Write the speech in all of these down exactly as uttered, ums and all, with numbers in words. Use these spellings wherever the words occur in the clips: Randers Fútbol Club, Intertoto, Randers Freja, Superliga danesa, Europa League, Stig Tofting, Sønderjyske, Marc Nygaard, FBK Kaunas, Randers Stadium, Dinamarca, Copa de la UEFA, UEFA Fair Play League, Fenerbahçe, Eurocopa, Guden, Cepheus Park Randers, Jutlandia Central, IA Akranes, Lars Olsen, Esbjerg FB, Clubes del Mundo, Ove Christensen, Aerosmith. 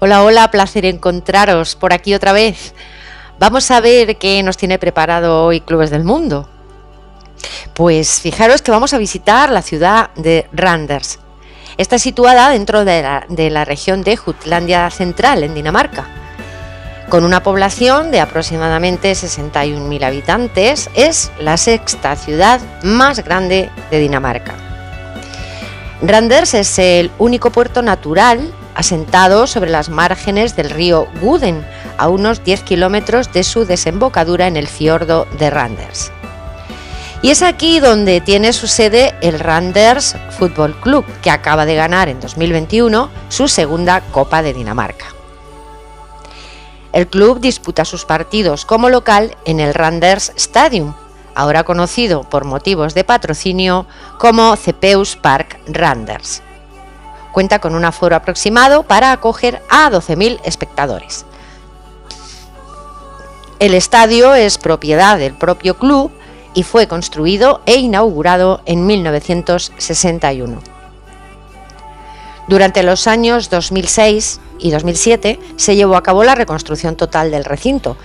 Hola, hola, placer encontraros por aquí otra vez. Vamos a ver qué nos tiene preparado hoy Clubes del Mundo. Pues fijaros que vamos a visitar la ciudad de Randers. Está situada dentro de la, de la región de Jutlandia Central, en Dinamarca. Con una población de aproximadamente sesenta y un mil habitantes, es la sexta ciudad más grande de Dinamarca. Randers es el único puerto natural asentado sobre las márgenes del río Guden, a unos diez kilómetros de su desembocadura en el fiordo de Randers. Y es aquí donde tiene su sede el Randers Fútbol Club, que acaba de ganar en dos mil veintiuno su segunda Copa de Dinamarca. El club disputa sus partidos como local en el Randers Stadium, ahora conocido por motivos de patrocinio como Cepheus Park Randers. Cuenta con un aforo aproximado para acoger a doce mil espectadores. El estadio es propiedad del propio club y fue construido e inaugurado en mil novecientos sesenta y uno. Durante los años dos mil seis y dos mil siete se llevó a cabo la reconstrucción total del recinto.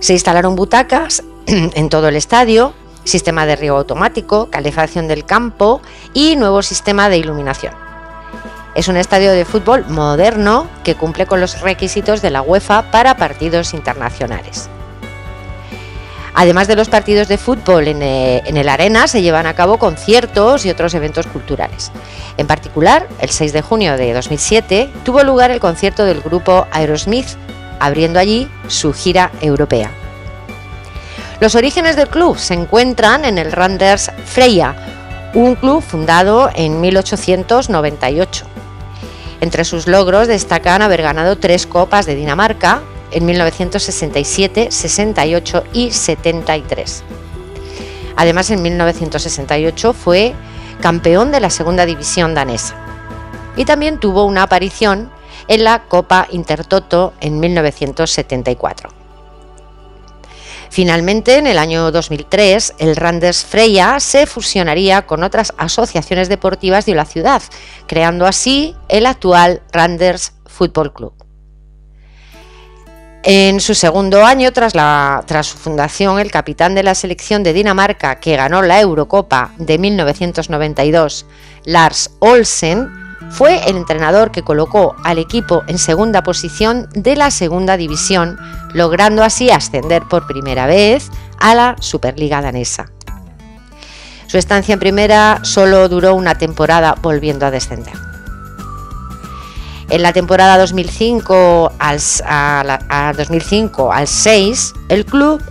Se instalaron butacas en todo el estadio, sistema de riego automático, calefacción del campo y nuevo sistema de iluminación. Es un estadio de fútbol moderno que cumple con los requisitos de la UEFA para partidos internacionales. Además de los partidos de fútbol en el Arena, se llevan a cabo conciertos y otros eventos culturales. En particular, el seis de junio de dos mil siete tuvo lugar el concierto del grupo Aerosmith, abriendo allí su gira europea. Los orígenes del club se encuentran en el Randers Freja, un club fundado en mil ochocientos noventa y ocho. Entre sus logros destacan haber ganado tres Copas de Dinamarca en mil novecientos sesenta y siete, sesenta y ocho y setenta y tres. Además, en mil novecientos sesenta y ocho fue campeón de la segunda división danesa y también tuvo una aparición en la Copa Intertoto en mil novecientos setenta y cuatro. Finalmente, en el año dos mil tres, el Randers Freja se fusionaría con otras asociaciones deportivas de la ciudad, creando así el actual Randers Fútbol Club. En su segundo año, tras, la, tras su fundación, el capitán de la selección de Dinamarca, que ganó la Eurocopa de mil novecientos noventa y dos, Lars Olsen, fue el entrenador que colocó al equipo en segunda posición de la segunda división, logrando así ascender por primera vez a la Superliga danesa. Su estancia en primera solo duró una temporada, volviendo a descender. En la temporada dos mil cinco al seis, el club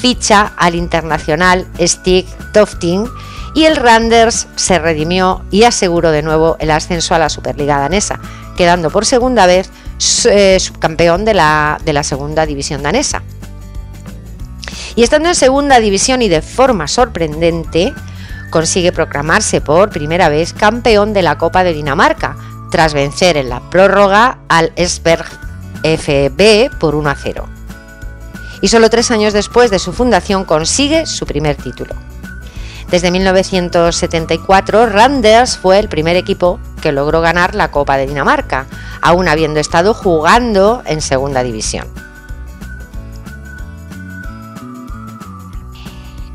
ficha al internacional Stig Tofting y el Randers se redimió y aseguró de nuevo el ascenso a la Superliga danesa, quedando por segunda vez subcampeón de la, de la segunda división danesa. Y estando en segunda división y de forma sorprendente, consigue proclamarse por primera vez campeón de la Copa de Dinamarca, tras vencer en la prórroga al Esbjerg F B por uno a cero. Y solo tres años después de su fundación consigue su primer título. Desde mil novecientos setenta y cuatro, Randers fue el primer equipo que logró ganar la Copa de Dinamarca, aún habiendo estado jugando en segunda división.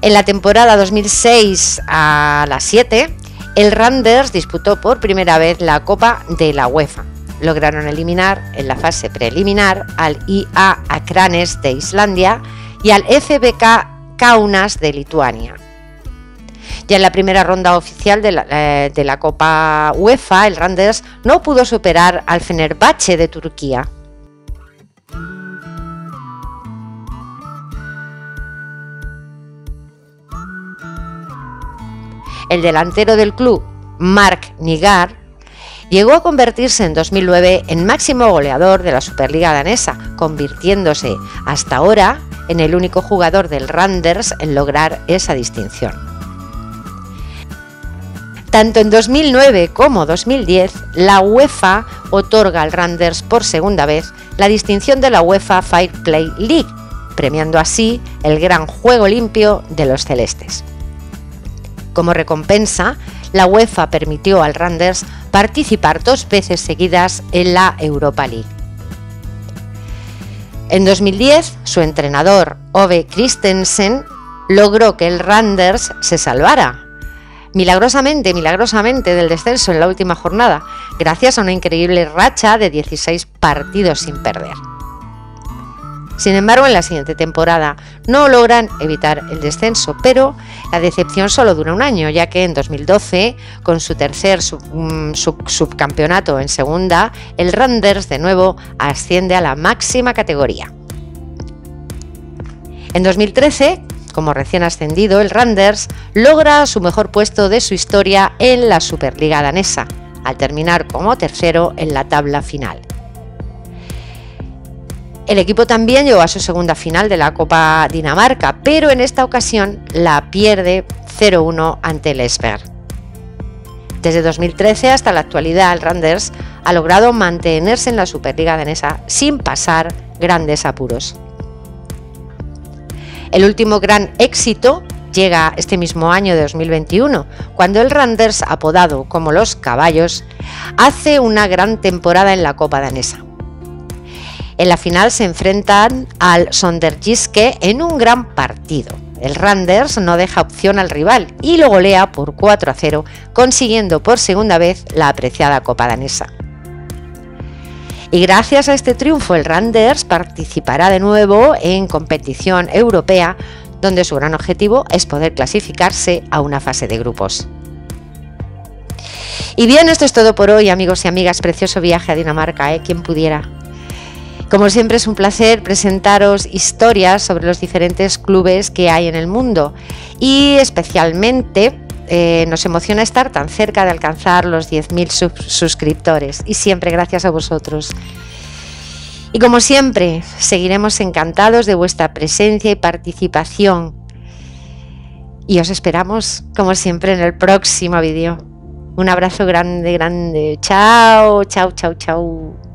En la temporada dos mil seis a la siete, el Randers disputó por primera vez la Copa de la UEFA. Lograron eliminar en la fase preliminar al I A Akranes de Islandia y al F B K Kaunas de Lituania. Ya en la primera ronda oficial de la, eh, de la Copa UEFA, el Randers no pudo superar al Fenerbahçe de Turquía. El delantero del club, Marc Nygaard, llegó a convertirse en dos mil nueve en máximo goleador de la Superliga danesa, convirtiéndose hasta ahora en el único jugador del Randers en lograr esa distinción. Tanto en dos mil nueve como dos mil diez, la UEFA otorga al Randers por segunda vez la distinción de la UEFA Fair Play League, premiando así el gran juego limpio de los celestes. Como recompensa, la UEFA permitió al Randers participar dos veces seguidas en la Europa League. En dos mil diez, su entrenador Ove Christensen logró que el Randers se salvara, milagrosamente, milagrosamente del descenso en la última jornada, gracias a una increíble racha de dieciséis partidos sin perder. Sin embargo, en la siguiente temporada no logran evitar el descenso, pero la decepción solo dura un año, ya que en dos mil doce, con su tercer sub, sub, subcampeonato en segunda, el Randers de nuevo asciende a la máxima categoría. En dos mil trece, como recién ascendido, el Randers logra su mejor puesto de su historia en la Superliga danesa, al terminar como tercero en la tabla final. El equipo también llegó a su segunda final de la Copa Dinamarca, pero en esta ocasión la pierde cero uno ante el Esbjerg. Desde dos mil trece hasta la actualidad, el Randers ha logrado mantenerse en la Superliga danesa sin pasar grandes apuros. El último gran éxito llega este mismo año de dos mil veintiuno, cuando el Randers, apodado como los caballos, hace una gran temporada en la Copa danesa. En la final se enfrentan al Sønderjyske en un gran partido. El Randers no deja opción al rival y lo golea por cuatro a cero, consiguiendo por segunda vez la apreciada Copa danesa. Y gracias a este triunfo, el Randers participará de nuevo en competición europea, donde su gran objetivo es poder clasificarse a una fase de grupos. Y bien, esto es todo por hoy, amigos y amigas. Precioso viaje a Dinamarca, ¿eh? Quien pudiera. Como siempre, es un placer presentaros historias sobre los diferentes clubes que hay en el mundo. Y especialmente eh, nos emociona estar tan cerca de alcanzar los diez mil suscriptores. Y siempre gracias a vosotros. Y como siempre, seguiremos encantados de vuestra presencia y participación. Y os esperamos, como siempre, en el próximo vídeo. Un abrazo grande, grande. Chao, chao, chao, chao.